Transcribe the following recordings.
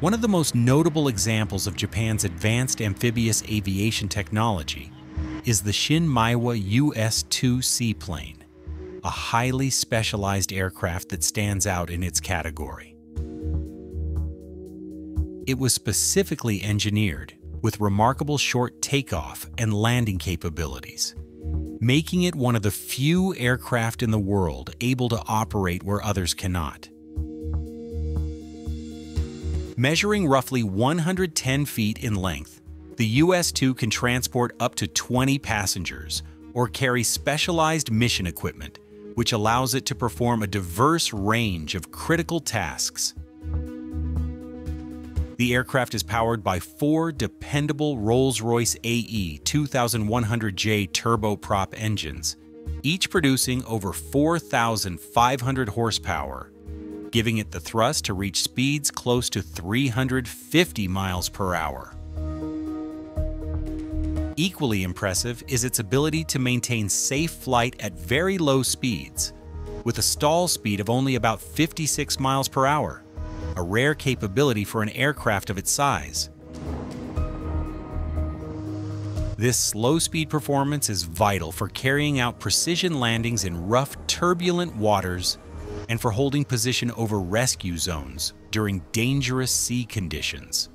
One of the most notable examples of Japan's advanced amphibious aviation technology is the ShinMaywa US-2 seaplane, a highly specialized aircraft that stands out in its category. It was specifically engineered with remarkable short takeoff and landing capabilities, making it one of the few aircraft in the world able to operate where others cannot. Measuring roughly 110 feet in length, the US-2 can transport up to 20 passengers or carry specialized mission equipment, which allows it to perform a diverse range of critical tasks. The aircraft is powered by four dependable Rolls-Royce AE 2100J turboprop engines, each producing over 4,500 horsepower, giving it the thrust to reach speeds close to 350 miles per hour. Equally impressive is its ability to maintain safe flight at very low speeds, with a stall speed of only about 56 miles per hour, a rare capability for an aircraft of its size. This slow-speed performance is vital for carrying out precision landings in rough, turbulent waters and for holding position over rescue zones during dangerous sea conditions.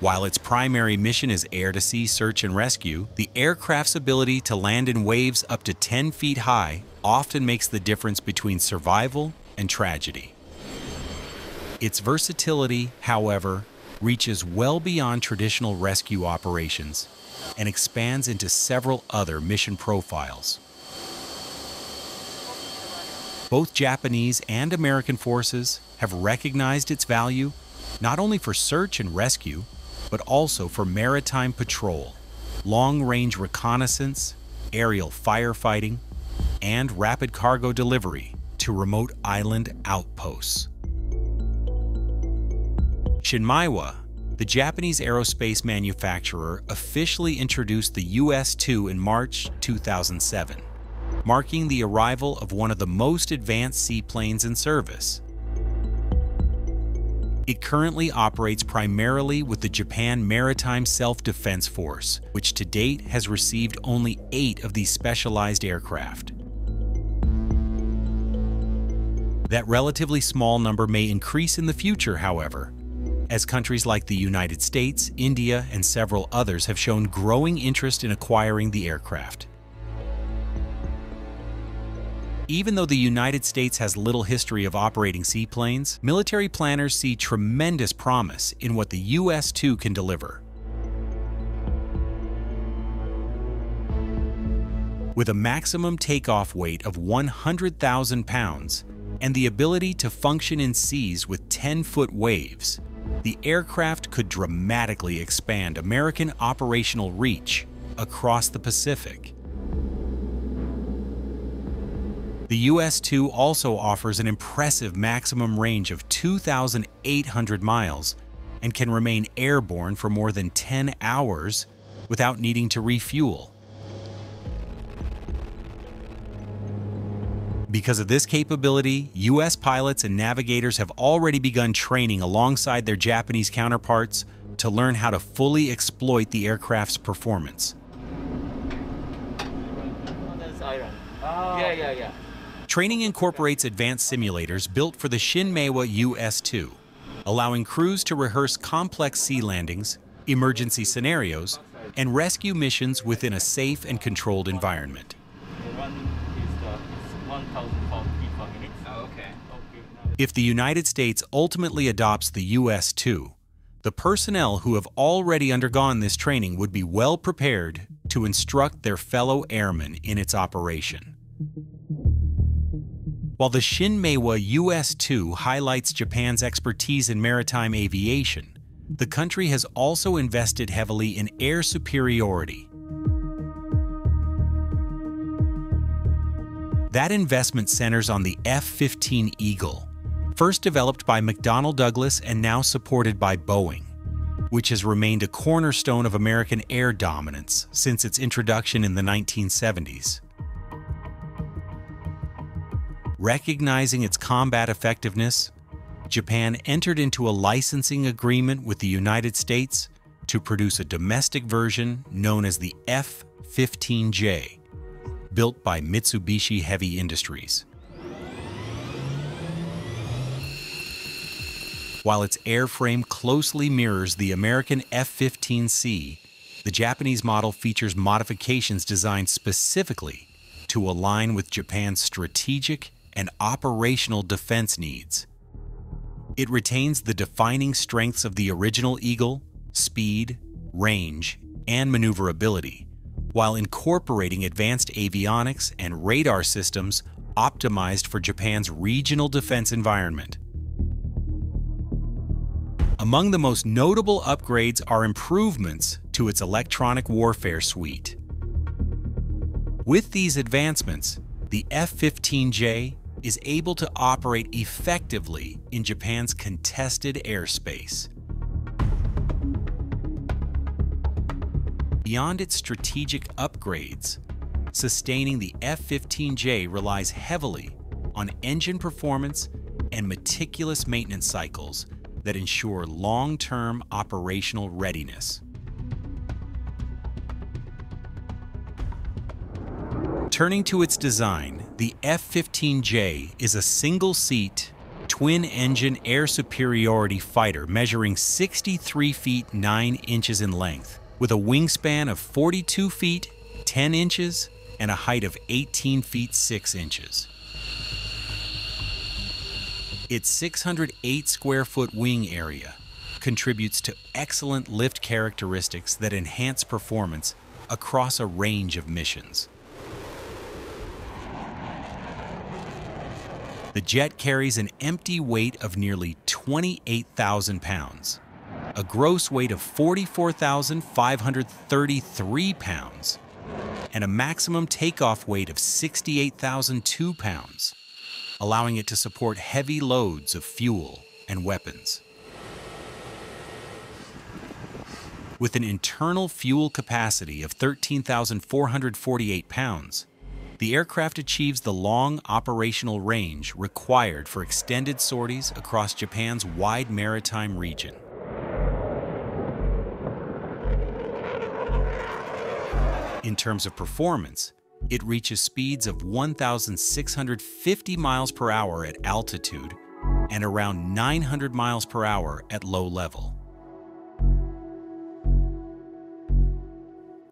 While its primary mission is air-to-sea search and rescue, the aircraft's ability to land in waves up to 10 feet high often makes the difference between survival and tragedy. Its versatility, however, reaches well beyond traditional rescue operations and expands into several other mission profiles. Both Japanese and American forces have recognized its value not only for search and rescue, but also for maritime patrol, long-range reconnaissance, aerial firefighting, and rapid cargo delivery to remote island outposts. ShinMaywa, the Japanese aerospace manufacturer, officially introduced the US-2 in March 2007, marking the arrival of one of the most advanced seaplanes in service. It currently operates primarily with the Japan Maritime Self-Defense Force, which to date has received only 8 of these specialized aircraft. That relatively small number may increase in the future, however, as countries like the United States, India, and several others have shown growing interest in acquiring the aircraft. Even though the United States has little history of operating seaplanes, military planners see tremendous promise in what the US-2 can deliver. With a maximum takeoff weight of 100,000 pounds and the ability to function in seas with 10-foot waves, the aircraft could dramatically expand American operational reach across the Pacific. The US-2 also offers an impressive maximum range of 2,800 miles and can remain airborne for more than 10 hours without needing to refuel. Because of this capability, U.S. pilots and navigators have already begun training alongside their Japanese counterparts to learn how to fully exploit the aircraft's performance. Oh, that's iron. Oh. Yeah. Training incorporates advanced simulators built for the ShinMaywa US-2, allowing crews to rehearse complex sea landings, emergency scenarios, and rescue missions within a safe and controlled environment. If the United States ultimately adopts the US-2, the personnel who have already undergone this training would be well prepared to instruct their fellow airmen in its operation. While the ShinMaywa US-2 highlights Japan's expertise in maritime aviation, the country has also invested heavily in air superiority. That investment centers on the F-15 Eagle, first developed by McDonnell Douglas and now supported by Boeing, which has remained a cornerstone of American air dominance since its introduction in the 1970s. Recognizing its combat effectiveness, Japan entered into a licensing agreement with the United States to produce a domestic version known as the F-15J, built by Mitsubishi Heavy Industries. While its airframe closely mirrors the American F-15C, the Japanese model features modifications designed specifically to align with Japan's strategic and operational defense needs. It retains the defining strengths of the original Eagle, speed, range, and maneuverability, while incorporating advanced avionics and radar systems optimized for Japan's regional defense environment. Among the most notable upgrades are improvements to its electronic warfare suite. With these advancements, the F-15J is able to operate effectively in Japan's contested airspace. Beyond its strategic upgrades, sustaining the F-15J relies heavily on engine performance and meticulous maintenance cycles that ensure long-term operational readiness. Turning to its design, the F-15J is a single-seat, twin-engine air superiority fighter measuring 63 feet 9 inches in length, with a wingspan of 42 feet 10 inches and a height of 18 feet 6 inches. Its 608 square foot wing area contributes to excellent lift characteristics that enhance performance across a range of missions. The jet carries an empty weight of nearly 28,000 pounds, a gross weight of 44,533 pounds, and a maximum takeoff weight of 68,002 pounds, allowing it to support heavy loads of fuel and weapons. With an internal fuel capacity of 13,448 pounds, the aircraft achieves the long operational range required for extended sorties across Japan's wide maritime region. In terms of performance, it reaches speeds of 1,650 miles per hour at altitude and around 900 miles per hour at low level.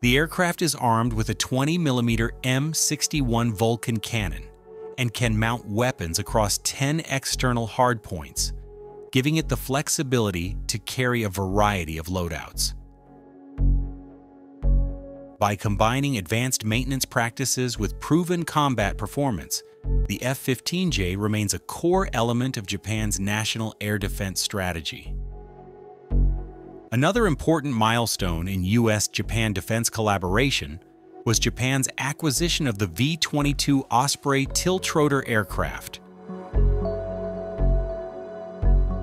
The aircraft is armed with a 20mm M61 Vulcan cannon and can mount weapons across 10 external hardpoints, giving it the flexibility to carry a variety of loadouts. By combining advanced maintenance practices with proven combat performance, the F-15J remains a core element of Japan's national air defense strategy. Another important milestone in US-Japan defense collaboration was Japan's acquisition of the V-22 Osprey tiltrotor aircraft.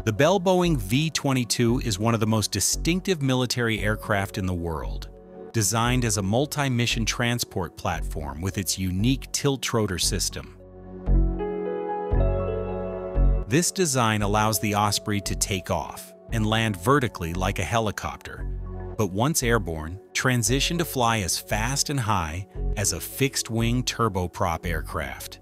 The Bell Boeing V-22 is one of the most distinctive military aircraft in the world. Designed as a multi-mission transport platform with its unique tiltrotor system. This design allows the Osprey to take off and land vertically like a helicopter, but once airborne, transition to fly as fast and high as a fixed-wing turboprop aircraft.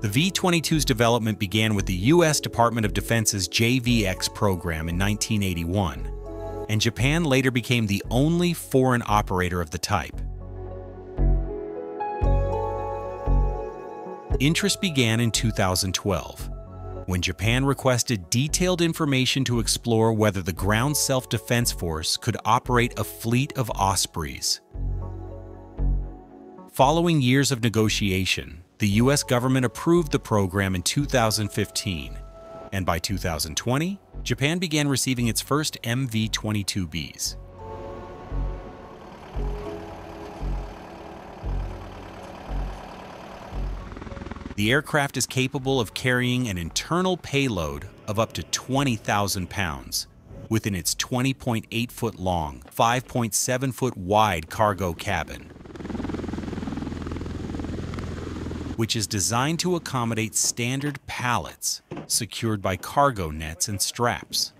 The V-22's development began with the U.S. Department of Defense's JVX program in 1981, and Japan later became the only foreign operator of the type. Interest began in 2012, when Japan requested detailed information to explore whether the Ground Self-Defense Force could operate a fleet of Ospreys. Following years of negotiation, the U.S. government approved the program in 2015, and by 2020, Japan began receiving its first MV-22Bs. The aircraft is capable of carrying an internal payload of up to 20,000 pounds, within its 20.8-foot long, 5.7-foot wide cargo cabin, which is designed to accommodate standard pallets secured by cargo nets and straps.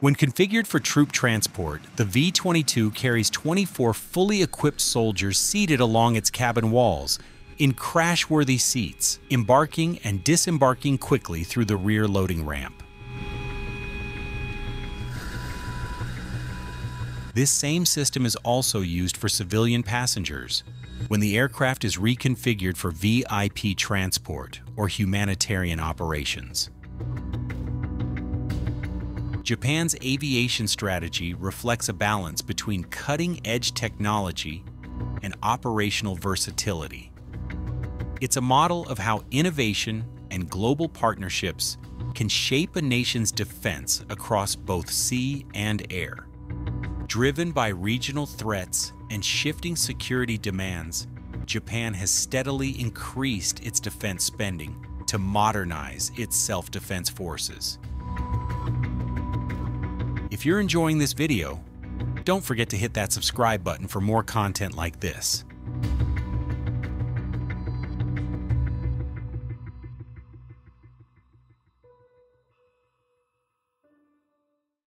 When configured for troop transport, the V-22 carries 24 fully equipped soldiers seated along its cabin walls in crash-worthy seats, embarking and disembarking quickly through the rear loading ramp. This same system is also used for civilian passengers when the aircraft is reconfigured for VIP transport or humanitarian operations. Japan's aviation strategy reflects a balance between cutting-edge technology and operational versatility. It's a model of how innovation and global partnerships can shape a nation's defense across both sea and air. Driven by regional threats and shifting security demands, Japan has steadily increased its defense spending to modernize its self-defense forces. If you're enjoying this video, don't forget to hit that subscribe button for more content like this.